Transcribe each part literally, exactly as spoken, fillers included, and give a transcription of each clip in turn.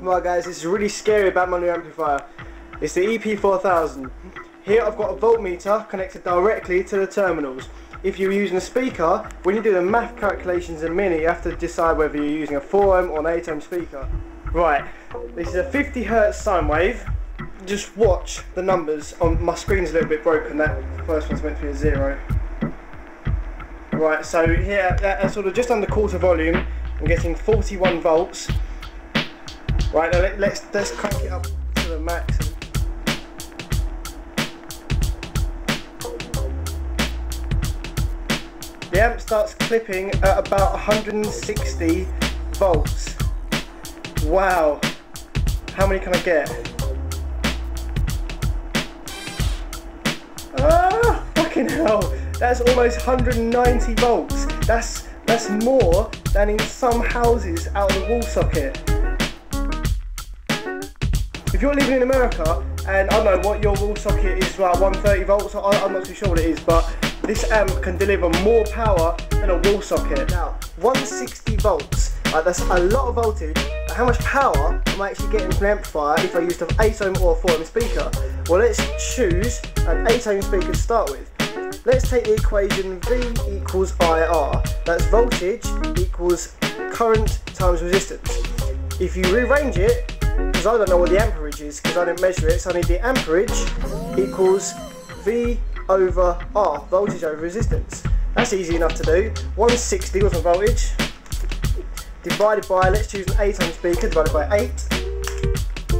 Right guys, this is really scary about my new amplifier. It's the E P four thousand. Here I've got a voltmeter connected directly to the terminals. If you're using a speaker, when you do the math calculations in MINI, you have to decide whether you're using a four ohm or an eight ohm speaker. Right, this is a fifty hertz sine wave. Just watch the numbers. On my screen's a little bit broken, that first one's meant to be a zero. Right, so here, that's sort of just under quarter volume. I'm getting forty-one volts. Right, now let, let's, let's crank it up to the max. The amp starts clipping at about one hundred sixty volts. Wow, how many can I get? Ah, fucking hell, that's almost one hundred ninety volts. That's, that's more than in some houses out of the wall socket. If you're living in America, and I don't know what your wall socket is, like one hundred thirty volts, I'm not too sure what it is, but this amp can deliver more power than a wall socket. Now, one hundred sixty volts, like that's a lot of voltage, but how much power am I actually getting from an amplifier if I used an eight ohm or a four ohm speaker? Well, let's choose an eight ohm speaker to start with. Let's take the equation V equals I R. That's voltage equals current times resistance. If you rearrange it, because I don't know what the amperage is, because I didn't measure it, so I need the amperage equals V over R, voltage over resistance. That's easy enough to do. one hundred sixty was my voltage, divided by, let's choose an eight ohm speaker, divided by eight,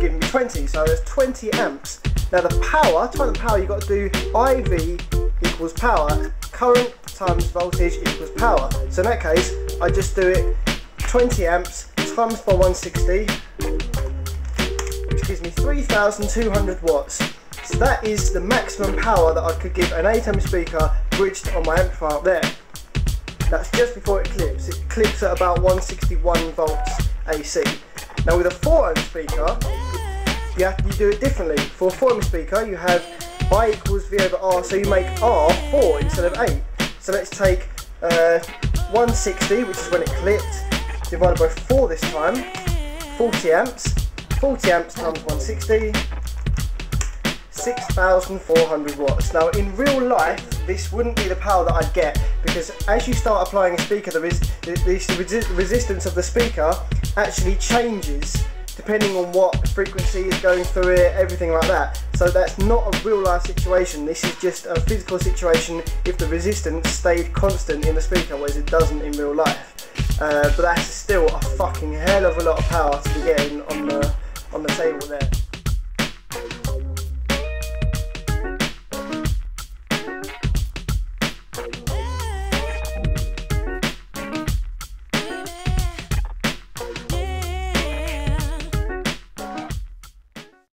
giving me twenty, so that's twenty amps. Now the power, to find the power, you've got to do I V equals power, current times voltage equals power. So in that case, I just do it twenty amps times by one hundred sixty, which gives me three thousand two hundred watts. So that is the maximum power that I could give an eight ohm speaker bridged on my amplifier up there. That's just before it clips. It clips at about one hundred sixty-one volts A C. Now with a four ohm speaker, you have to do it differently. For a four ohm speaker, you have I equals V over R, so you make R four instead of eight. So let's take uh, one hundred sixty, which is when it clipped, divided by four this time, forty amps, forty amps times one hundred sixty, six thousand four hundred watts. Now in real life this wouldn't be the power that I'd get, because as you start applying a speaker, the, res the, the resistance of the speaker actually changes depending on what frequency is going through it, everything like that. So that's not a real life situation, this is just a physical situation if the resistance stayed constant in the speaker, whereas it doesn't in real life. Uh, but that's still a fucking hell of a lot of power to be getting on the, on the table there.